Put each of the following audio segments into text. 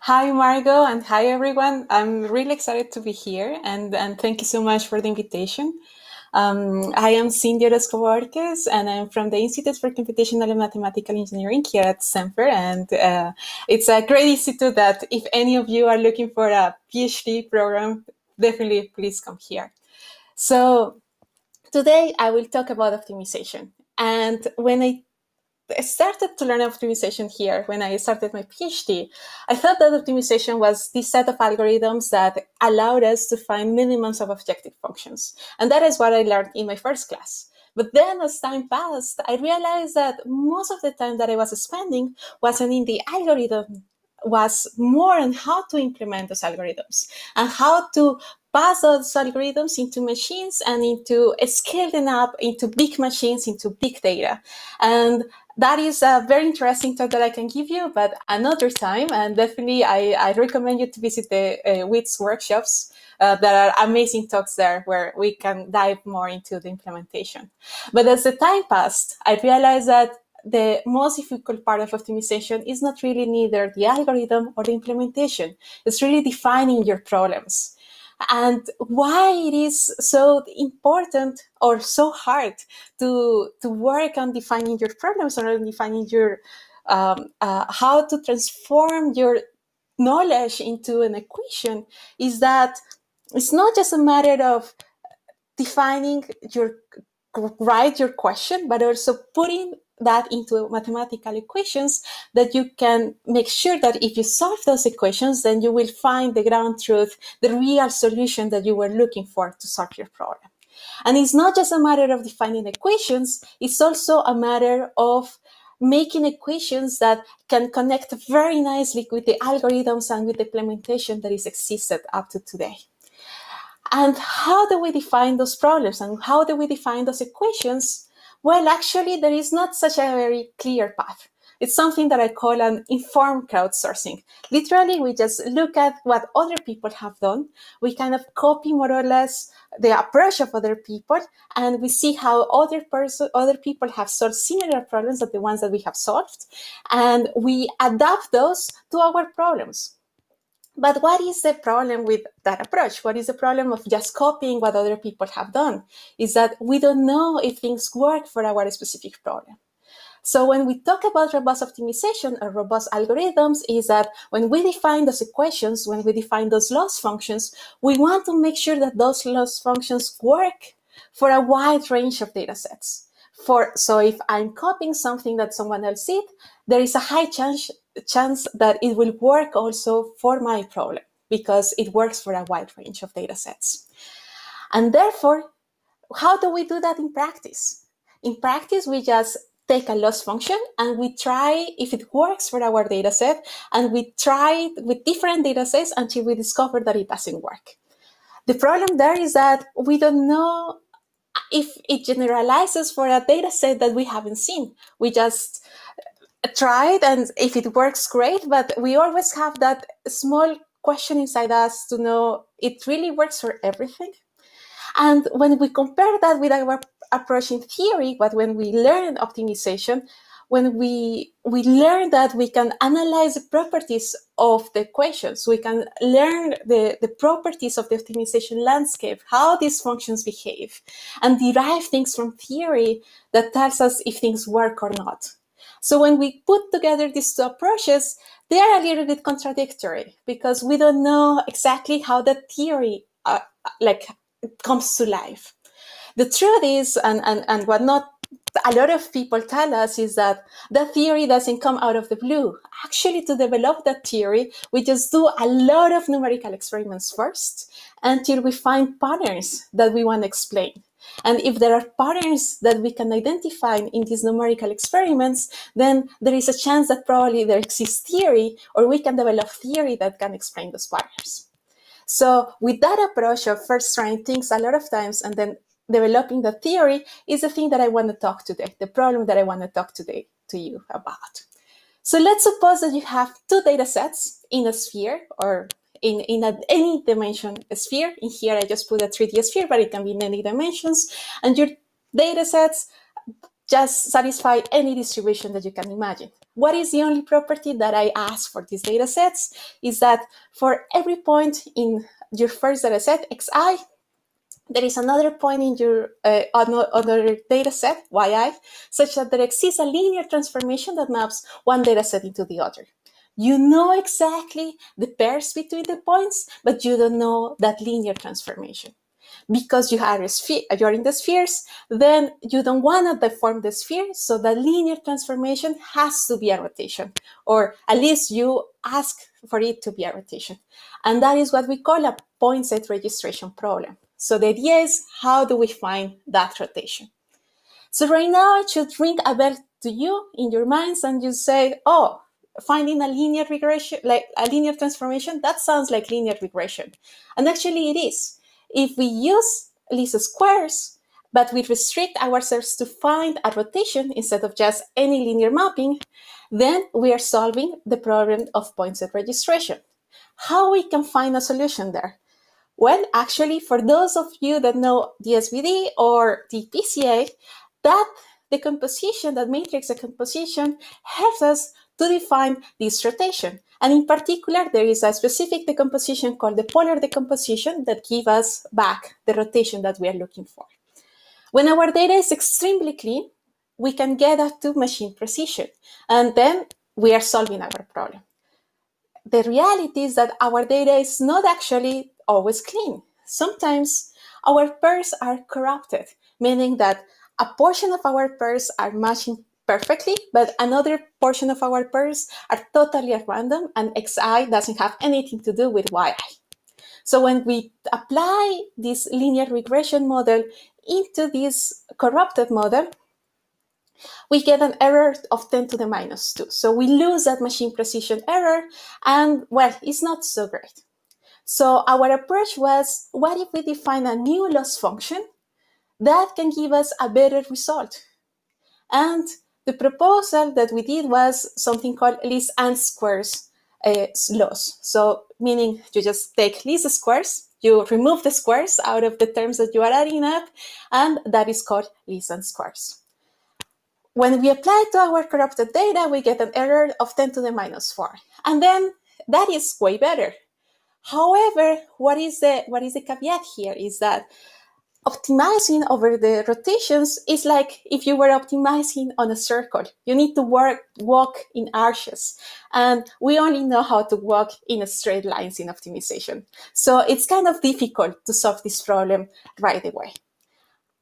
Hi, Margo, and hi, everyone. I'm really excited to be here, and thank you so much for the invitation. I am Cindy Orozco Bohorquez, and I'm from the Institute for Computational and Mathematical Engineering here at Semper. And it's a great institute that if any of you are looking for a PhD program, definitely please come here. So today I will talk about optimization. And when I started to learn optimization here when I started my PhD, I thought that optimization was this set of algorithms that allowed us to find minimums of objective functions. And that is what I learned in my first class. But then as time passed, I realized that most of the time that I was spending wasn't in the algorithm, was more on how to implement those algorithms and how to pass those algorithms into machines and into scaling up into big machines, into big data. And that is a very interesting talk that I can give you, but another time. And definitely, I recommend you to visit the WiDS workshops. There are amazing talks there where we can dive more into the implementation. But as the time passed, I realized that the most difficult part of optimization is not really neither the algorithm or the implementation. It's really defining your problems. And why it is so important or so hard to work on defining your problems or defining your how to transform your knowledge into an equation is that it's not just a matter of defining your question, but also putting that into mathematical equations that you can make sure that if you solve those equations, then you will find the ground truth, the real solution that you were looking for to solve your problem. And it's not just a matter of defining equations, it's also a matter of making equations that can connect very nicely with the algorithms and with the implementation that is existed up to today. And how do we define those problems and how do we define those equations? Well, actually, there is not such a very clear path. It's something that I call an informed crowdsourcing. Literally, we just look at what other people have done. We kind of copy more or less the approach of other people, and we see how other people have solved similar problems as the ones that we have solved, and we adapt those to our problems. But what is the problem with that approach? What is the problem of just copying what other people have done? Is that we don't know if things work for our specific problem. So when we talk about robust optimization or robust algorithms, is that when we define those equations, when we define those loss functions, we want to make sure that those loss functions work for a wide range of data sets. So if I'm copying something that someone else did, there is a high chance that it will work also for my problem because it works for a wide range of data sets. And therefore, how do we do that in practice? In practice, we just take a loss function and we try if it works for our data set, and we try with different data sets until we discover that it doesn't work. The problem there is that we don't know if it generalizes for a data set that we haven't seen. We just try it, and if it works, great, but we always have that small question inside us to know it really works for everything. And when we compare that with our approach in theory, but when we learn optimization, when we learn that we can analyze the properties of the equations, we can learn the properties of the optimization landscape, how these functions behave, and derive things from theory that tells us if things work or not. So when we put together these two approaches, they are a little bit contradictory because we don't know exactly how the theory comes to life. The truth is, and what not a lot of people tell us, is that the theory doesn't come out of the blue. Actually, to develop that theory, we just do a lot of numerical experiments first until we find patterns that we want to explain. And if there are patterns that we can identify in these numerical experiments, then there is a chance that probably there exists theory, or we can develop theory that can explain those patterns. So with that approach of first trying things a lot of times and then developing the theory is the thing that I want to talk today, the problem that I want to talk today to you about. So let's suppose that you have two data sets in a sphere or in any dimension sphere. In here, I just put a 3D sphere, but it can be in any dimensions. And your data sets just satisfy any distribution that you can imagine. What is the only property that I ask for these data sets is that for every point in your first data set, xi, there is another point in your other data set, yi, such that there exists a linear transformation that maps one data set into the other. You know exactly the pairs between the points, but you don't know that linear transformation. Because you're in the spheres, then you don't want to deform the sphere, so the linear transformation has to be a rotation, or at least you ask for it to be a rotation. And that is what we call a point-set registration problem. So the idea is, how do we find that rotation? So right now, I should ring a bell to you in your minds, and you say, oh, finding a linear regression, like a linear transformation, that sounds like linear regression. And actually, it is. If we use least squares, but we restrict ourselves to find a rotation instead of just any linear mapping, then we are solving the problem of point-set registration. How we can find a solution there? Well, actually, for those of you that know the SVD or the PCA, that decomposition, that matrix decomposition, helps us to define this rotation. And in particular, there is a specific decomposition called the polar decomposition that gives us back the rotation that we are looking for. When our data is extremely clean, we can get up to machine precision, and then we are solving our problem. The reality is that our data is not actually always clean. Sometimes our pairs are corrupted, meaning that a portion of our pairs are matching perfectly, but another portion of our pairs are totally at random, and xi doesn't have anything to do with yi. So when we apply this linear regression model into this corrupted model, we get an error of 10⁻². So we lose that machine precision error, and well, it's not so great. So our approach was, what if we define a new loss function that can give us a better result? And the proposal that we did was something called least and squares loss. So meaning you just take least squares, you remove the squares out of the terms that you are adding up, and that is called least and squares. When we apply to our corrupted data, we get an error of 10⁻⁴. And then that is way better. However, what is the caveat here is that optimizing over the rotations is like if you were optimizing on a circle. You need to walk in arches, and we only know how to walk in straight lines in optimization. So it's kind of difficult to solve this problem right away.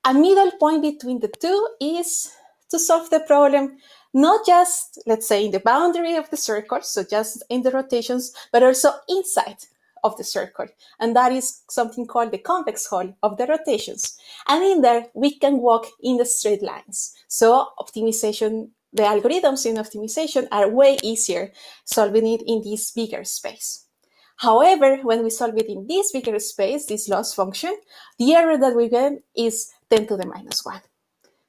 A middle point between the two is to solve the problem not just, let's say, in the boundary of the circle, so just in the rotations, but also inside of the circle, and that is something called the convex hull of the rotations. And in there, we can walk in the straight lines. So optimization, the algorithms in optimization are way easier solving it in this bigger space. However, when we solve it in this bigger space, this loss function, the error that we get is 10⁻⁴.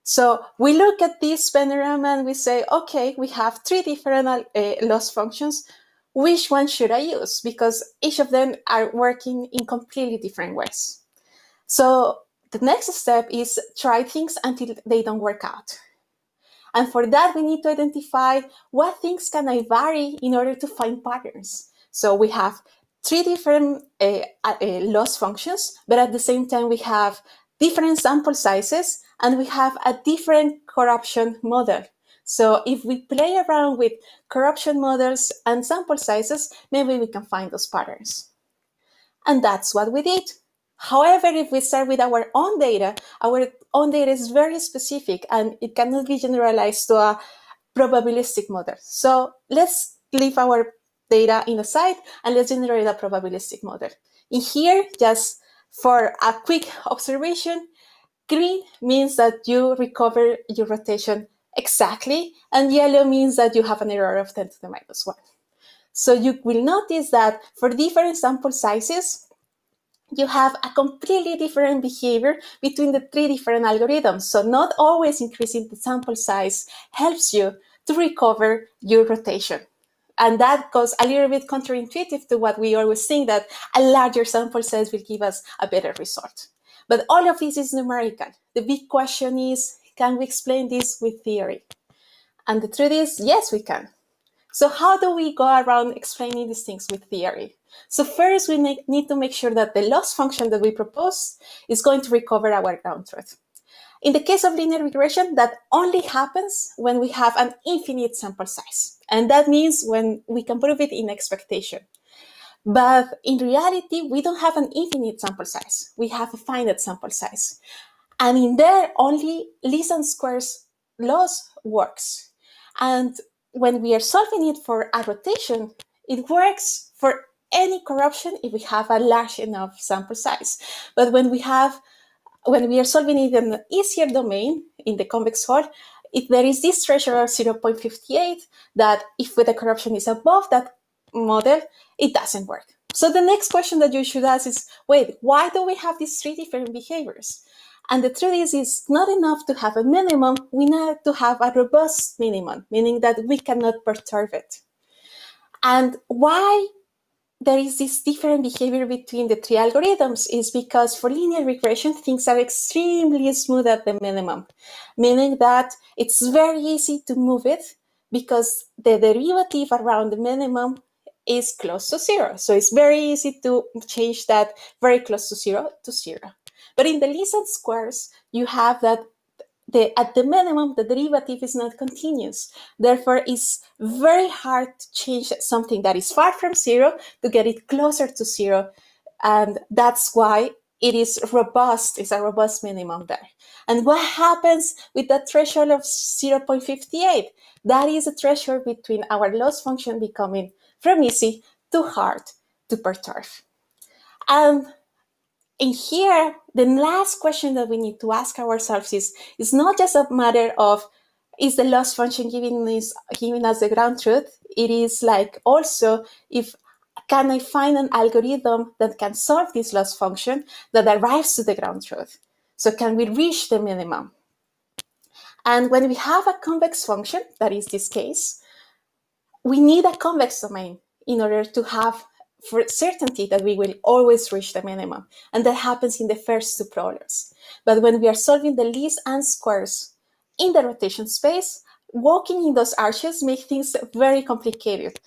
So we look at this panorama and we say, okay, we have three different loss functions. Which one should I use? Because each of them are working in completely different ways. So the next step is try things until they don't work out. And for that, we need to identify what things can I vary in order to find patterns. So we have three different loss functions, but at the same time, we have different sample sizes, and we have a different corruption model. So if we play around with corruption models and sample sizes, maybe we can find those patterns. And that's what we did. However, if we start with our own data is very specific, and it cannot be generalized to a probabilistic model. So let's leave our data in aside, and let's generate a probabilistic model. In here, just for a quick observation, green means that you recover your rotation exactly, and yellow means that you have an error of 10⁻⁴. So you will notice that for different sample sizes, you have a completely different behavior between the three different algorithms. So not always increasing the sample size helps you to recover your rotation. And that goes a little bit counterintuitive to what we always think, that a larger sample size will give us a better result. But all of this is numerical. The big question is, can we explain this with theory? And the truth is, yes, we can. So how do we go around explaining these things with theory? So first, we need to make sure that the loss function that we propose is going to recover our ground truth. In the case of linear regression, that only happens when we have an infinite sample size. And that means when we can prove it in expectation. But in reality, we don't have an infinite sample size. We have a finite sample size. And in there, only least and squares loss works. And when we are solving it for a rotation, it works for any corruption if we have a large enough sample size. But when we are solving it in an easier domain, in the convex hull, if there is this threshold of 0.58, that if the corruption is above that model, it doesn't work. So the next question that you should ask is, wait, why do we have these three different behaviors? And the truth is, it's not enough to have a minimum. We need to have a robust minimum, meaning that we cannot perturb it. And why there is this different behavior between the three algorithms is because for linear regression, things are extremely smooth at the minimum, meaning that it's very easy to move it because the derivative around the minimum is close to zero. So it's very easy to change that very close to zero to zero. But in the least and squares, you have that at the minimum, the derivative is not continuous. Therefore, it's very hard to change something that is far from zero to get it closer to zero. And that's why it is robust. It's a robust minimum there. And what happens with that threshold of 0.58? That is a threshold between our loss function becoming from easy to hard to perturb. And here, the last question that we need to ask ourselves is, it's not just a matter of, is the loss function giving us the ground truth? It is like also, if can I find an algorithm that can solve this loss function that arrives to the ground truth? So can we reach the minimum? And when we have a convex function, that is this case, we need a convex domain in order to have for certainty that we will always reach the minimum. And that happens in the first two problems. But when we are solving the least and squares in the rotation space, walking in those arches makes things very complicated.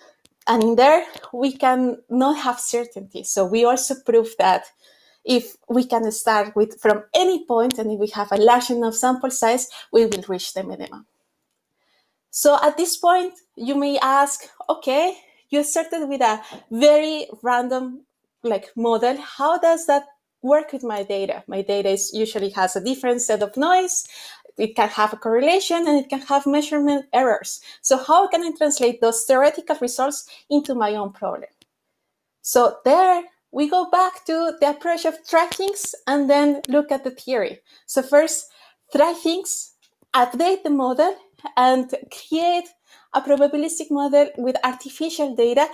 And in there, we can not have certainty. So we also prove that if we can start with from any point, and if we have a large enough sample size, we will reach the minimum. So at this point, you may ask, okay, you started with a very random model. How does that work with my data? My data usually has a different set of noise. It can have a correlation, and it can have measurement errors. So how can I translate those theoretical results into my own problem? So there we go back to the approach of try things and then look at the theory. So first, try things, update the model, and create a probabilistic model with artificial data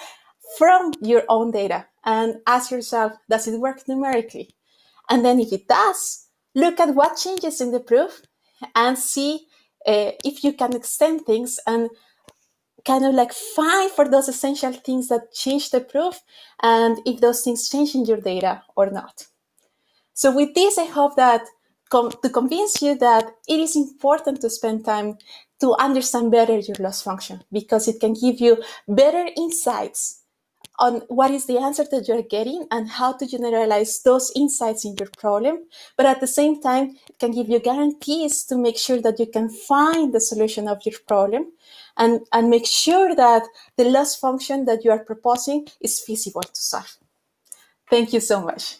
from your own data, and ask yourself, does it work numerically? And then if it does, look at what changes in the proof and see if you can extend things and kind of find for those essential things that change the proof and if those things change in your data or not. So with this, I hope that to convince you that it is important to spend time to understand better your loss function, because it can give you better insights on what is the answer that you're getting and how to generalize those insights in your problem. But at the same time, it can give you guarantees to make sure that you can find the solution of your problem and make sure that the loss function that you are proposing is feasible to solve. Thank you so much.